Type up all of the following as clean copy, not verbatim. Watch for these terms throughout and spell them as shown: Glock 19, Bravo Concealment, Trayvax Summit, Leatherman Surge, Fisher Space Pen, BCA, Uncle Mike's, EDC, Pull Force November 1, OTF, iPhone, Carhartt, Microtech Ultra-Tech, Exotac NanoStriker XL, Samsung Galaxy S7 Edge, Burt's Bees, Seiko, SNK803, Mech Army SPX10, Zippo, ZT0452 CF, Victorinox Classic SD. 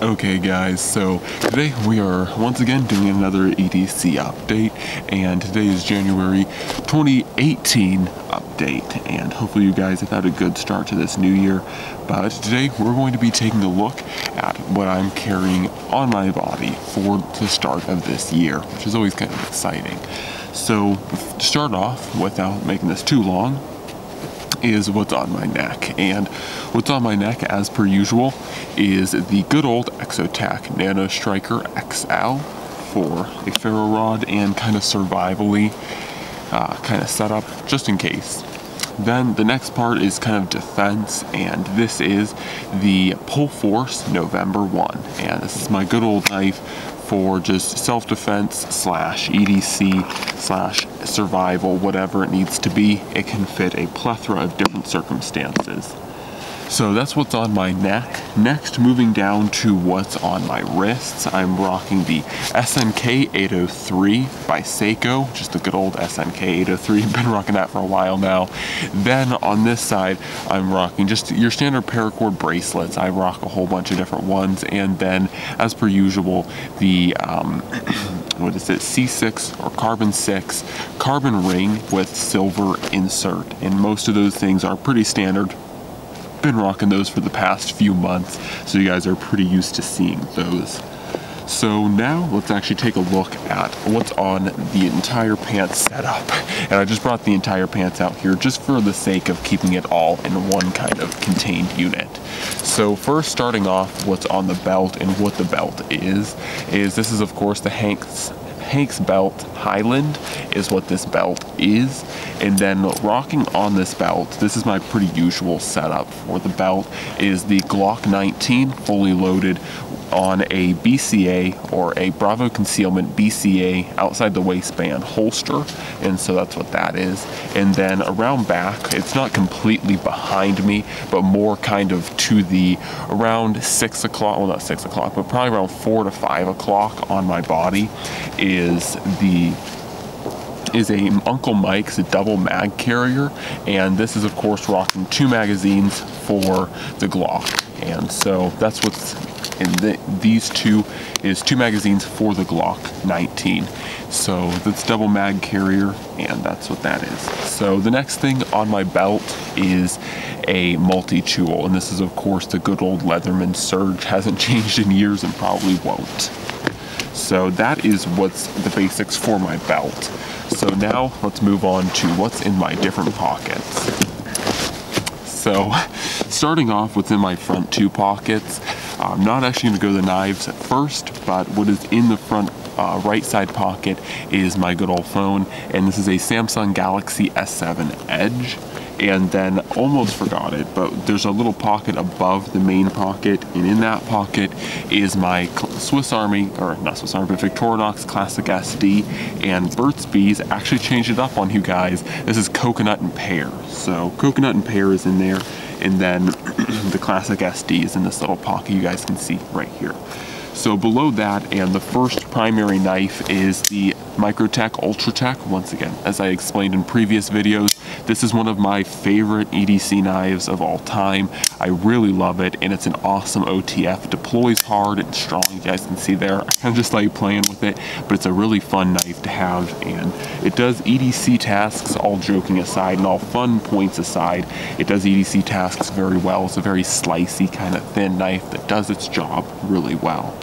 Okay guys, so today we are once again doing another EDC update, and today is January 2018 update, and hopefully you guys have had a good start to this new year. But today we're going to be taking a look at what I'm carrying on my body for the start of this year, which is always kind of exciting. So to start off, without making this too long, is what's on my neck. And what's on my neck, as per usual, is the good old Exotac NanoStriker XL for a ferro rod and kind of survivally kind of setup, just in case. Then the next part is kind of defense, and this is the Pull Force November 1. And this is my good old knife for just self-defense slash EDC slash survival, whatever it needs to be. It can fit a plethora of different circumstances. So that's what's on my neck. Next, moving down to what's on my wrists, I'm rocking the SNK803 by Seiko, just the good old SNK803, been rocking that for a while now. Then on this side, I'm rocking just your standard paracord bracelets. I rock a whole bunch of different ones, and then, as per usual, the what is it, C6 or carbon 6 carbon ring with silver insert, and most of those things are pretty standard. Been rocking those for the past few months, so you guys are pretty used to seeing those. So now let's actually take a look at what's on the entire pants setup. And I just brought the entire pants out here just for the sake of keeping it all in one kind of contained unit. So first, starting off, what's on the belt and what the belt is this is of course the Hanks Highland is what this belt is. And then rocking on this belt, this is my pretty usual setup for the belt, is the Glock 19 fully loaded on a BCA or a Bravo Concealment BCA outside the waistband holster, and so that's what that is. And then around back, it's not completely behind me, but more kind of to the around 6 o'clock, well not 6 o'clock, but probably around 4 to 5 o'clock on my body is a Uncle Mike's double mag carrier, and this is of course rocking 2 magazines for the Glock, and so that's what's in these two, is 2 magazines for the Glock 19. So that's double mag carrier, and that's what that is. So the next thing on my belt is a multi-tool, and this is of course the good old Leatherman Surge. Hasn't changed in years and probably won't. So that is what's the basics for my belt. So now let's move on to what's in my different pockets. So starting off what's in my front 2 pockets, I'm not actually going to go the knives at first, but what is in the front right side pocket is my good old phone, and this is a Samsung Galaxy S7 Edge. And then almost forgot it, but there's a little pocket above the main pocket, and in that pocket is my Victorinox Classic SD, and Burt's Bees actually changed it up on you guys. This is coconut and pear, so coconut and pear is in there, and then the Classic SD is in this little pocket you guys can see right here. So below that, and the first primary knife, is the Microtech Ultra-Tech. Once again, as I explained in previous videos, this is one of my favorite EDC knives of all time. I really love it, and it's an awesome OTF. Deploys hard and strong, you guys can see there. I kind of just like playing with it, but it's a really fun knife to have, and it does EDC tasks, all joking aside and all fun points aside. It does EDC tasks very well. It's a very slicey, kind of thin knife that does its job really well.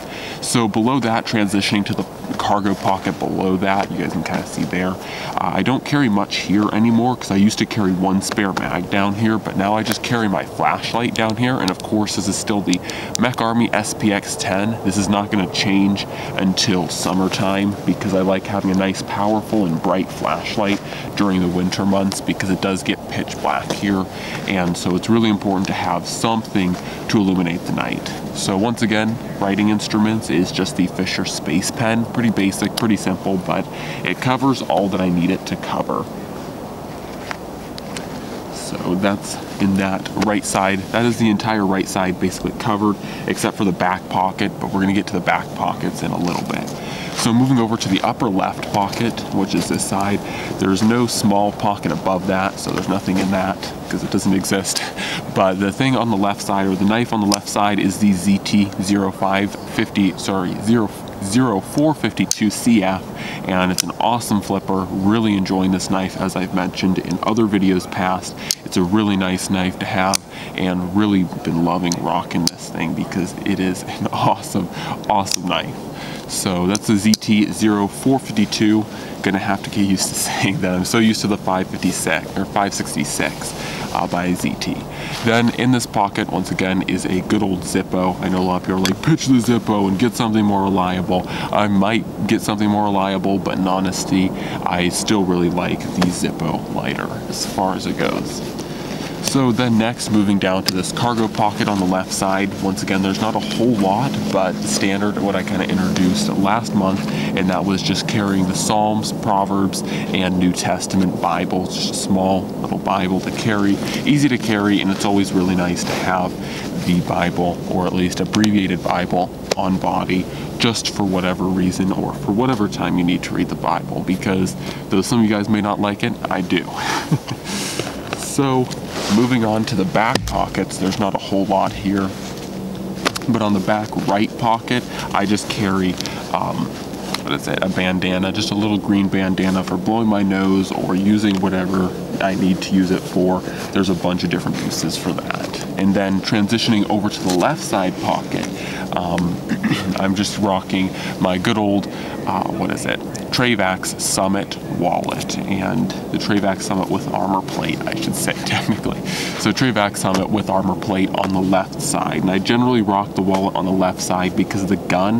So below that, transitioning to the cargo pocket below that, you guys can kind of see there. I don't carry much here anymore because I used to carry 1 spare mag down here, but now I just carry my flashlight down here, and of course this is still the Mech Army SPX10. This is not going to change until summertime because I like having a nice powerful and bright flashlight during the winter months because it does get pitch black here, and so it's really important to have something to illuminate the night. So once again, writing instruments is just the Fisher Space Pen. Pretty basic, pretty simple, but it covers all that I need it to cover. So that's in that right side. That is the entire right side basically covered except for the back pocket, but we're gonna get to the back pockets in a little bit. So moving over to the upper left pocket, which is this side, there's no small pocket above that, so there's nothing in that because it doesn't exist. But the thing on the left side, or the knife on the left side, is the ZT0452 CF, and it's an awesome flipper. Really enjoying this knife, as I've mentioned in other videos past. It's a really nice knife to have, and really been loving rocking this thing because it is an awesome, awesome knife. So that's the ZT0452. Gonna have to get used to saying that. I'm so used to the 556 or 566 by ZT. Then in this pocket, once again, is a good old Zippo. I know a lot of people are like, pitch the Zippo and get something more reliable. I might get something more reliable, but in honesty, I still really like the Zippo lighter as far as it goes. So then next, moving down to this cargo pocket on the left side. Once again, there's not a whole lot, but standard what I kind of introduced last month, and that was just carrying the Psalms, Proverbs, and New Testament Bibles. Just a small little Bible to carry, easy to carry, and it's always really nice to have the Bible, or at least abbreviated Bible, on body, just for whatever reason or for whatever time you need to read the Bible, because though some of you guys may not like it, I do. So moving on to the back pockets, there's not a whole lot here, but on the back right pocket, I just carry a bandana, just a little green bandana for blowing my nose or using whatever I need to use it for. There's a bunch of different uses for that. And then transitioning over to the left side pocket, I'm just rocking my good old, Trayvax Summit wallet, and the Trayvax Summit with armor plate, I should say, technically. So Trayvax Summit with armor plate on the left side, and I generally rock the wallet on the left side because the gun,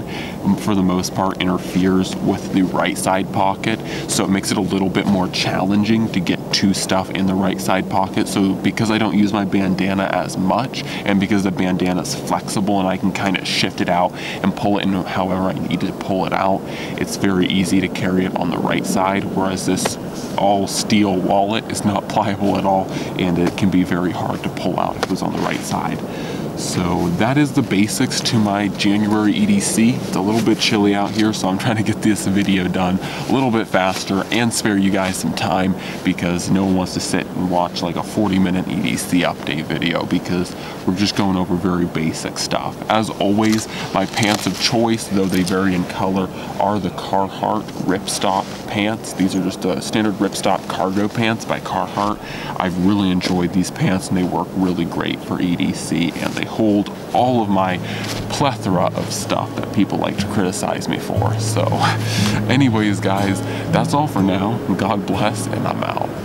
for the most part, interferes with the right side pocket, so it makes it a little bit more challenging to get to stuff in the right side pocket. So because I don't use my bandana as much, and because the bandana is flexible and I can kind of shift it out and pull it in however I need to pull it out, it's very easy to carry it on the right side, whereas this all steel wallet is not pliable at all, and it can be very hard to pull out if it was on the right side. So that is the basics to my January EDC. It's a little bit chilly out here, so I'm trying to get this video done a little bit faster and spare you guys some time, because no one wants to sit and watch like a 40-minute EDC update video, because we're just going over very basic stuff. As always, my pants of choice, though they vary in color, are the Carhartt Ripstop pants. These are just the standard Ripstop cargo pants by Carhartt. I've really enjoyed these pants, and they work really great for EDC, and they hold all of my plethora of stuff that people like to criticize me for. So anyways, guys, that's all for now. God bless, and I'm out.